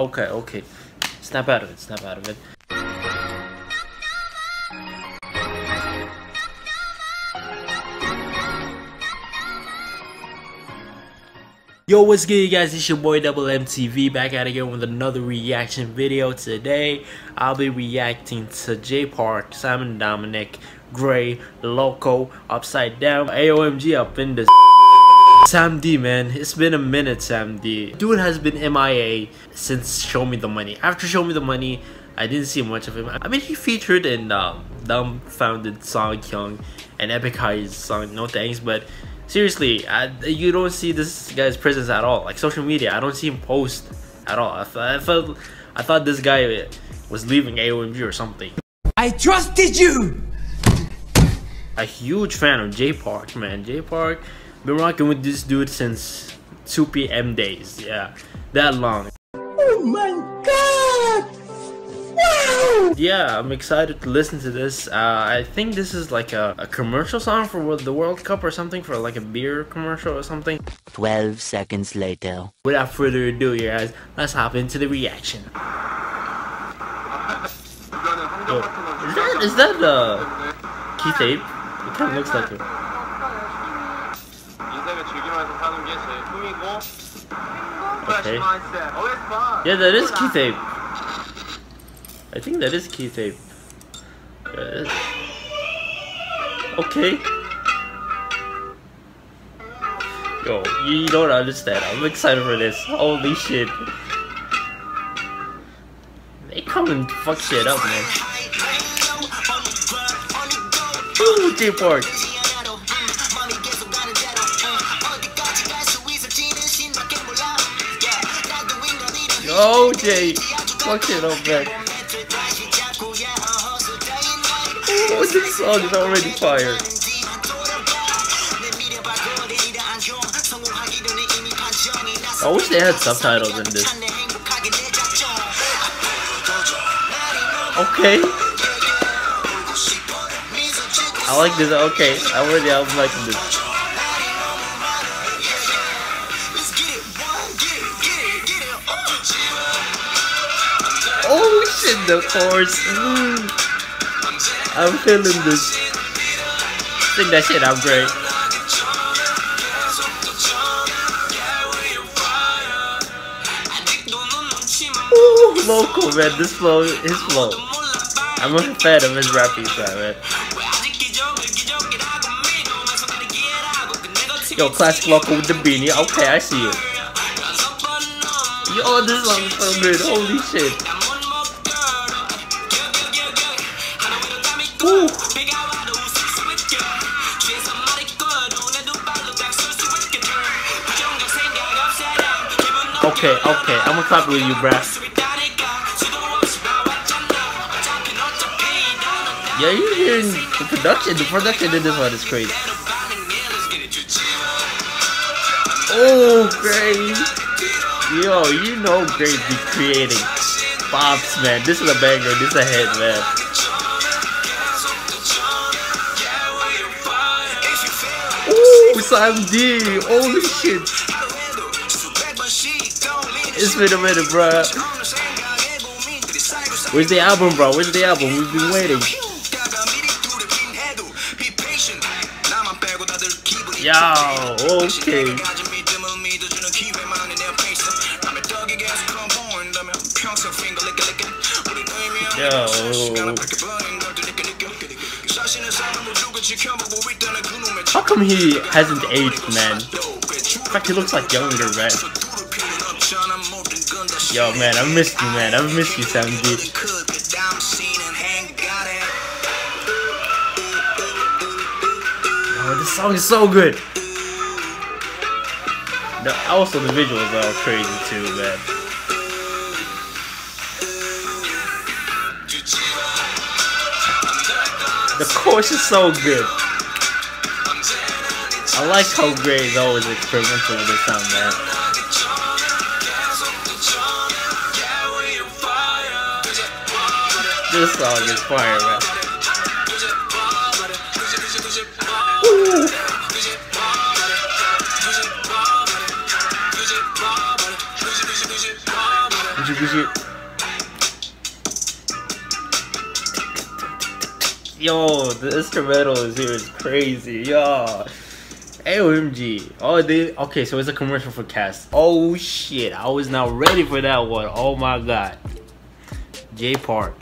Okay, okay. Snap out of it, snap out of it. Yo, what's good, you guys? It's your boy Double MTV back at it again with another reaction video. Today, I'll be reacting to Jay Park, Simon Dominic, Gray, Loco, Upside Down, AOMG up in this. Sam D, man, it's been a minute. Sam D, dude, has been MIA since Show Me the Money. After Show Me the Money, I didn't see much of him. I mean, he featured in Dumbfounded, Song Kyung, and Epic High's song No Thanks, but. Seriously, you don't see this guy's presence at all. Like social media, I don't see him post at all. I thought this guy was leaving AOMG or something. I trusted you. A huge fan of Jay Park, man. Jay Park, been rocking with this dude since 2 p.m. days. Yeah, that long. Oh my God! Wow. Yeah, I'm excited to listen to this. I think this is like a commercial song for the World Cup or something, for like a beer commercial or something. 12 seconds later. Without further ado, you guys, let's hop into the reaction. Is that Keith Ape? It kind of looks like it. Okay. Yeah, that is Keith Ape. I think that is Keith Ape. Okay. Yo, you don't understand. I'm excited for this. Holy shit. They come and fuck shit up, man. Ooh, Jay Park. Yo, Jay. Fuck shit up, man. Oh, this song is already fire. I wish they had subtitles in this. Okay. I like this. Okay, I'm liking this. Oh shit, the chorus. Mm. I'm feeling this. Sing that shit out, Gray. Ooh, Loco, man. This flow, his flow. I'm a fan of his rapping style, man. Yo, classic Loco with the beanie. Okay, I see it. Yo, this song is so good. Holy shit. Ooh. Okay, okay, I'm gonna clap with you, bruh. Yeah, you're hearing the production. The production in this one is crazy. Oh, Gray. Yo, you know Gray be creating bops, man. This is a banger. This is a hit, man. Sam D, holy shit! It's been a minute, bruh. Where's the album, bro? Where's the album? We've been waiting. Yo, okay. How come he hasn't aged, man? In fact, he looks like younger, man. Yo, man, I missed you, man. I missed you, Sam D. Oh, this song is so good. Also, the visuals are all crazy too, man. The chorus is so good. I like how Gray is always experimental with this sound, man. This song is fire, man. Ooh. digit. Yo, the instrumentals here is crazy, yo. AOMG. Oh, they okay. So it's a commercial for Cast. Oh shit, I was not ready for that one. Oh my god. Jay Park,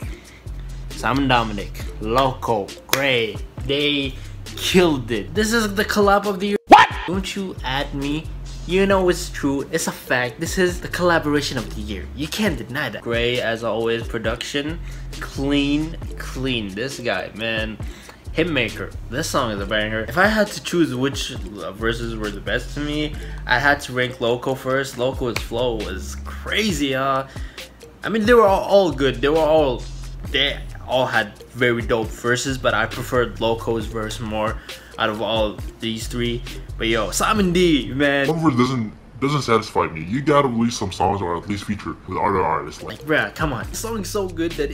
Simon Dominic, Loco, Gray. They killed it. This is the collab of the year. What? Don't you at me? You know it's true. It's a fact. This is the collaboration of the year. You can't deny that. Gray, as always, production clean, clean. This guy, man. Hitmaker. This song is a banger. If I had to choose which verses were the best to me, I had to rank Loco first. Loco's flow was crazy, I mean, they were all good. They all had very dope verses, but I preferred Loco's verse more out of all of these three. But yo, Simon D, man. Comfort doesn't satisfy me. You gotta release some songs or at least feature with other artists. Like bruh, come on. This song is so good that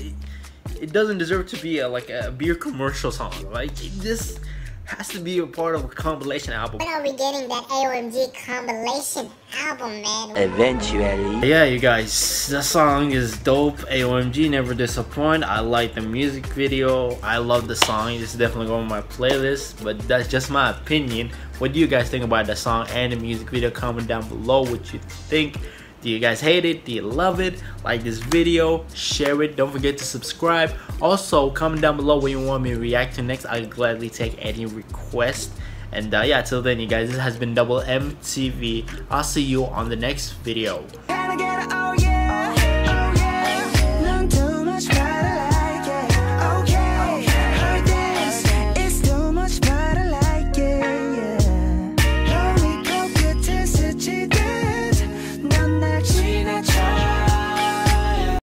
it doesn't deserve to be a beer commercial song. Like this has to be a part of a compilation album. When are we getting that AOMG compilation album, man? Eventually. Yeah, you guys, the song is dope. AOMG never disappoint. I like the music video. I love the song. It's definitely going on my playlist. But that's just my opinion. What do you guys think about the song and the music video? Comment down below what you think. Do you guys hate it? Do you love it? Like this video, share it, don't forget to subscribe. Also, comment down below what you want me to react to next. I'll gladly take any request. And yeah, till then you guys, this has been Double MTV. I'll see you on the next video.